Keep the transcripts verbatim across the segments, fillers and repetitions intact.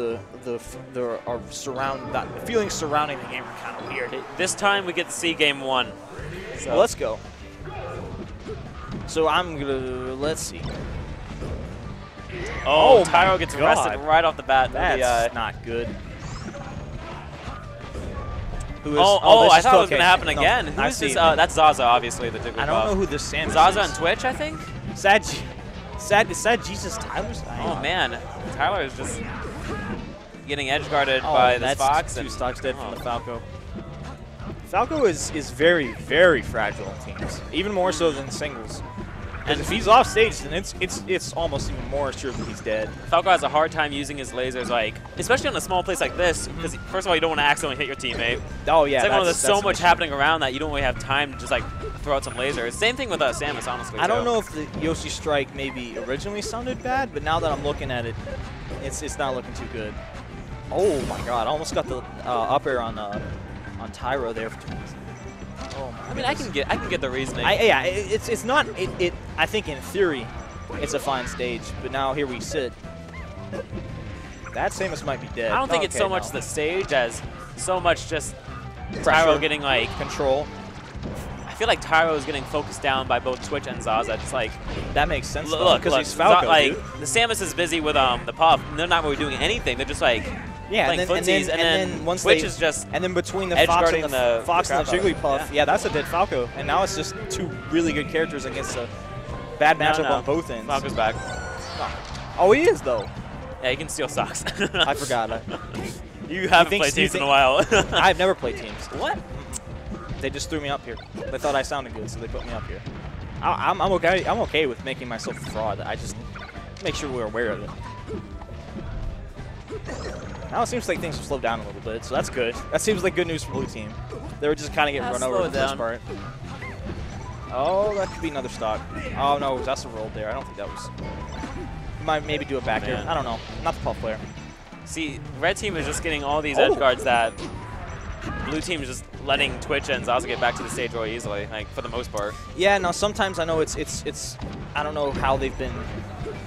the the the our surround that the feelings surrounding the game are kind of weird. This time we get to see game one. So well, let's go. So I'm gonna let's see. Oh, oh Tyro gets God. arrested right off the bat. That's the, uh, not good. Who is, oh, oh, oh I thought it was going to happen no, again. Who is this? Uh, that's Zaza, obviously. The Jigglypuff. I don't know who this Samus Zaza is. Zaza on Twitch, I think? Sad, sad, sad Jesus, Tyler's dying. Oh, man. Tyler is just getting edge guarded oh, by this Fox. Two and, stocks dead oh. from the Falco. Falco is, is very, very fragile on teams, even more so than singles. And if he's off stage, then it's it's it's almost even more sure that he's dead. Falco has a hard time using his lasers, like especially on a small place like this, because mm-hmm. first of all, you don't want to accidentally hit your teammate. Oh yeah, it's like, well, there's so much happening around that you don't really have time to just like throw out some lasers. Same thing with uh, Samus, honestly. I too. don't know if the Yoshi strike maybe originally sounded bad, but now that I'm looking at it, it's it's not looking too good. Oh my God, I almost got the uh, up air on uh, on Tyro there for two minutes. Oh I mean, I can get, I can get the reasoning. I, yeah, it, it's, it's not. It, it, I think in theory, it's a fine stage, but now here we sit. That Samus might be dead. I don't think oh, it's okay, so much no. the stage as so much just Pressure. Tyro getting like control. I feel like Tyro is getting focused down by both Twitch and Zaza. It's like that makes sense. Look, because he's Falco, like dude. the Samus is busy with um the Puff. And they're not really doing anything. They're just like. Yeah, like and, then, and, then, and then and then once Twitch they, is just and then between the Fox and the, the Fox the and the Jigglypuff, yeah. yeah, that's a dead Falco, and now it's just two really good characters against a bad matchup no, no. on both ends. Falco's back. Oh. oh, he is though. Yeah, he can steal socks. I forgot. I, you haven't played teams in a while. I've never played teams. What? They just threw me up here. They thought I sounded good, so they put me up here. I, I'm, I'm okay. I'm okay with making myself a fraud. I just make sure we're aware of it. Now it seems like things have slowed down a little bit, so that's good. That seems like good news for Blue Team. They were just kind of getting run over for the most part. Oh, that could be another stock. Oh no, that's a roll there. I don't think that was. Might maybe do it back here. I don't know. Not the Puff player. See, Red Team is just getting all these oh. edge guards that Blue Team is just letting Twitch and Zaza get back to the stage really easily, like for the most part. Yeah. Now sometimes I know it's it's it's. I don't know how they've been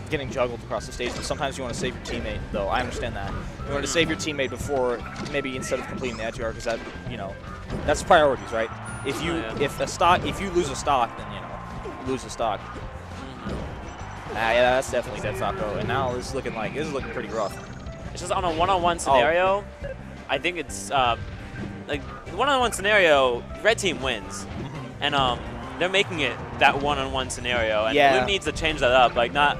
getting juggled across the stage, but sometimes you want to save your teammate, though. I understand that. You want to save your teammate before, maybe instead of completing the edge guard, because that, you know, that's priorities, right? If you, oh, yeah. if a stock, if you lose a stock, then, you know, you lose a stock. Mm-hmm. Ah, yeah, that's definitely dead Falco. And now this is looking like, this is looking pretty rough. It's just on a one-on-one scenario, oh. I think it's, uh, like, one-on-one scenario, Red Team wins. And, um, they're making it that one-on-one scenario, and yeah. Blue needs to change that up. Like not,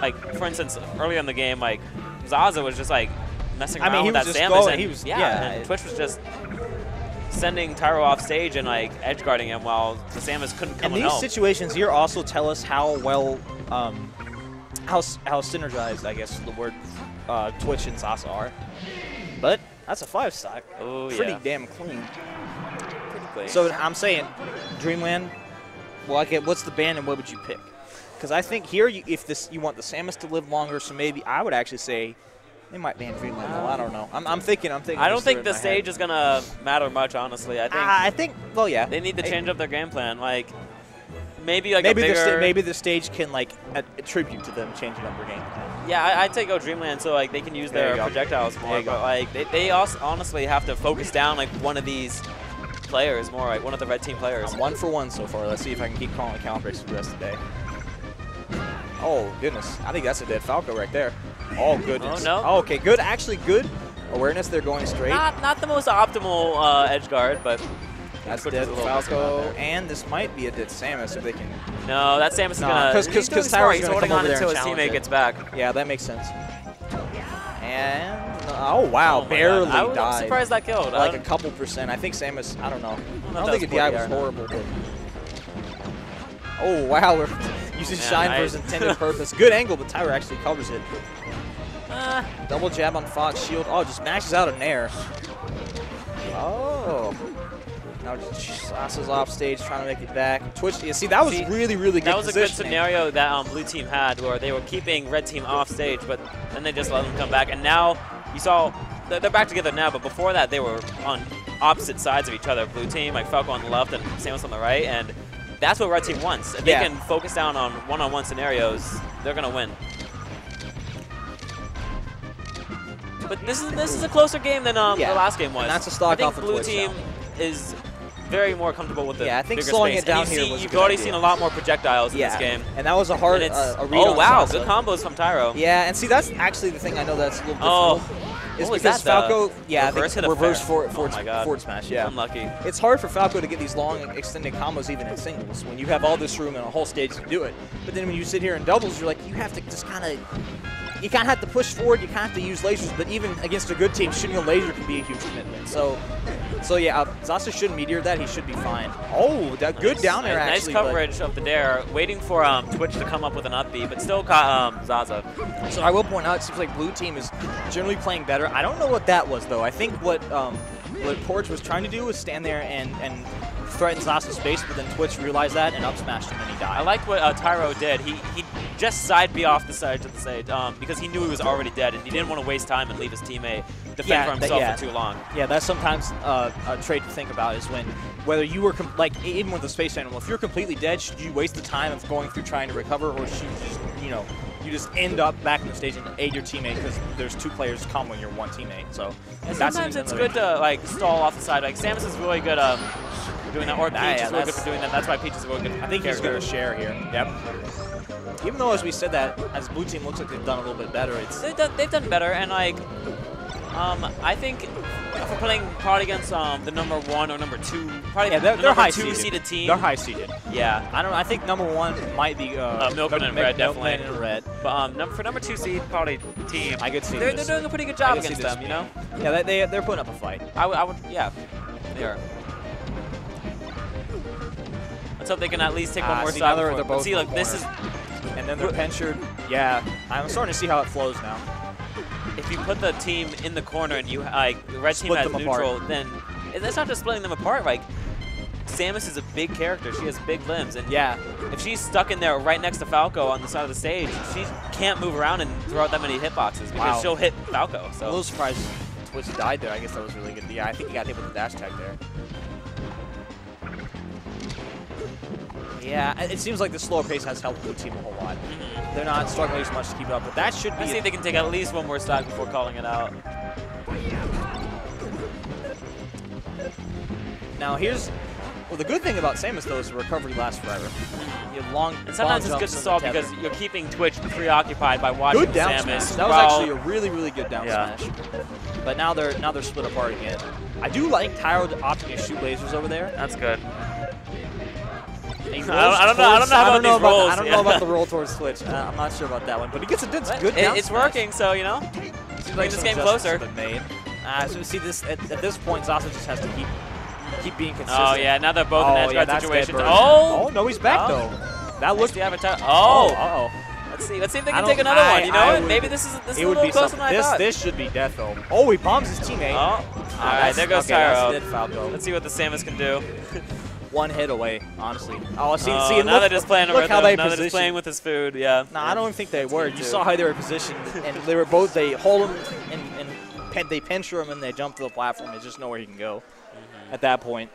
like for instance, earlier in the game, like Zaza was just like messing around I mean, with that Samus, and he was, yeah, yeah and Twitch was just sending Tyro off stage and like edge guarding him while the Samus couldn't come and, and these help. situations here also tell us how well, um, how how synergized I guess the word uh, Twitch and Zaza are. But that's a five stock, Ooh, pretty yeah. damn clean. So I'm saying, Dreamland. Well, I get what's the ban and what would you pick? Because I think here, you, if this you want the Samus to live longer, so maybe I would actually say they might ban Dreamland. Well, I don't know. I'm, I'm thinking. I'm thinking. I don't think the stage head. is gonna matter much, honestly. I think. Uh, I think. Well, yeah. They need to change I, up their game plan. Like maybe like maybe a bigger, the maybe the stage can like attribute to them changing up their game plan. Yeah, I, I'd say go Dreamland so like they can use there their projectiles more. But like they they also honestly have to focus down like one of these. Players more like one of the Red Team players. I'm one for one so far. Let's see if I can keep calling the count breaks for the rest of the day. Oh goodness, I think that's a dead Falco right there. Oh goodness. Oh no. Oh, okay, good. Actually, good awareness. They're going straight. Not not the most optimal uh, edge guard, but that's dead Falco. And this might be a dead Samus if they can. No, that Samus is nah, gonna. Because because because Tyro's he's holding on until his teammate it. gets back. Yeah, that makes sense. And. Oh, wow. Oh Barely God. I was died. I'm surprised that killed. Like a couple percent. I think Samus, I don't know. I don't think the D I was horrible. But... Oh, wow. We're using yeah, Shine I... for its intended purpose. Good angle, but Tyro actually covers it. Uh, Double jab on Fox, shield. Oh, just mashes out an air. Oh. Now just Zasa's off stage trying to make it back. Twitch, yeah, see, that was see, really, really good That was a good scenario that um, Blue Team had where they were keeping Red Team off stage, but then they just let them come back. And now... You saw, they're back together now, but before that they were on opposite sides of each other. Blue Team, like Falco on the left and Samus on the right, and that's what Red Team wants. If yeah. they can focus down on one-on-one scenarios, they're going to win. But this is this is a closer game than um, yeah. the last game was. And that's a stock off of Twitch. I think blue team now. is very more comfortable with the yeah. I think slowing space. it down you here see, was You've a good already idea. seen a lot more projectiles yeah. in this game. And that was a hard. Uh, a read oh wow, Zasa. Good combos from Tyro. Yeah, and see that's actually the thing I know that's a little difficult. Oh. It's because that, Falco, the yeah, reverse, hit reverse forward, forward, oh forward smash, yeah. Unlucky. It's hard for Falco to get these long, extended combos even in singles when you have all this room and a whole stage to do it. But then when you sit here in doubles, you're like, you have to just kind of, you kind of have to push forward, you kind of have to use lasers, but even against a good team, shooting a laser can be a huge commitment. So, so yeah, uh, Zasa should meteor that, he should be fine. Oh, that nice, good down air, nice, actually. Nice coverage of the dare, waiting for um, Twitch to come up with an up B, but still caught um, Zasa. So I will point out, it seems like blue team is generally playing better. I don't know what that was, though. I think what um, what Poridge was trying to do was stand there and, and threaten Zasa's space, but then Twitch realized that and up smashed him and he died. I like what uh, Tyro did. He he just side B off the side to the side um, because he knew he was already dead and he didn't want to waste time and leave his teammate defend yeah, for himself that, yeah. for too long. Yeah, that's sometimes uh, a trait to think about is when whether you were, like, even with the space animal, if you're completely dead, should you waste the time of going through trying to recover or should you just, you know, you just end up back in the stage and aid your teammate because there's two players comboing your one teammate. So and that's sometimes it's good to like stall off the side. Like Samus is really good um, at doing that, or Peach nah, yeah, is really good for doing that. That's why Peach is really good. I think he's going to share here. Yep. Even though as we said that, as blue team looks like they've done a little bit better. It's they've done, they've done better, and like um, I think if we're playing probably against um, the number one or number two, probably yeah, they're, the they're high two seeded. seeded team. They're high seeded. Yeah, I don't. I think number one might be uh, uh, Milkman and Red, definitely. Milkman and Red. But um, num for number two seed, probably team. I could see. They're, they're doing a pretty good job against them, team. you know. Yeah, they they're putting up a fight. I, I would. Yeah, they are. Let's hope they can at least take one uh, more side. They're, they're both see, look, like, this is. And then they're pinchered. Yeah, I'm starting to see how it flows now. If you put the team in the corner and you like the red team has neutral, then that's not just splitting them apart. Like Samus is a big character; she has big limbs, and yeah, if she's stuck in there right next to Falco on the side of the stage, she can't move around and throw out that many hitboxes because wow. she'll hit Falco. So. A little surprised Twitch died there. I guess that was really good. Yeah, I think he got hit with the dash tag there. Yeah, it seems like the slower pace has helped blue team a whole lot. Mm-hmm. They're not struggling as much to keep it up, but that should be. I think they can take at least one more stock before calling it out. Now here's, well, the good thing about Samus though is the recovery lasts forever. You have long. And sometimes it's good to solve because you're keeping Twitch preoccupied by watching good down Samus. Smash. That was actually a really, really good down yeah. smash. But now they're now they're split apart again. I do like Tyro opting to shoot lasers over there. That's good. I don't, I don't know. I don't know about these rolls. I don't know about the roll towards Twitch. Uh, I'm not sure about that one, but he gets a good. It, down it's smash. working, so you know. Seems like this game closer. Made. Uh, so see this at, at this point, Zasa just has to keep keep being consistent. Oh yeah, now they're both oh, in that yeah, situation. Oh! oh, no, he's back oh. though. That looks. The avatar. Oh, oh. Uh oh. Let's see. Let's see if they can take another I, one. You know I what? Would, Maybe this is this is a little closer than I thought. This this should be death though. Oh, he bombs his teammate. Oh. All right, there goes Tyro. Let's see what the Samus can do. One hit away, honestly. Oh, see, oh, see and now look, they're just playing look, look how they now they're just playing with his food, yeah. No, yeah. I don't think they were. You saw how they were positioned, and they were both, they hold him, and, and they pinch him, and they jump to the platform. There's just nowhere he can go mm-hmm. at that point.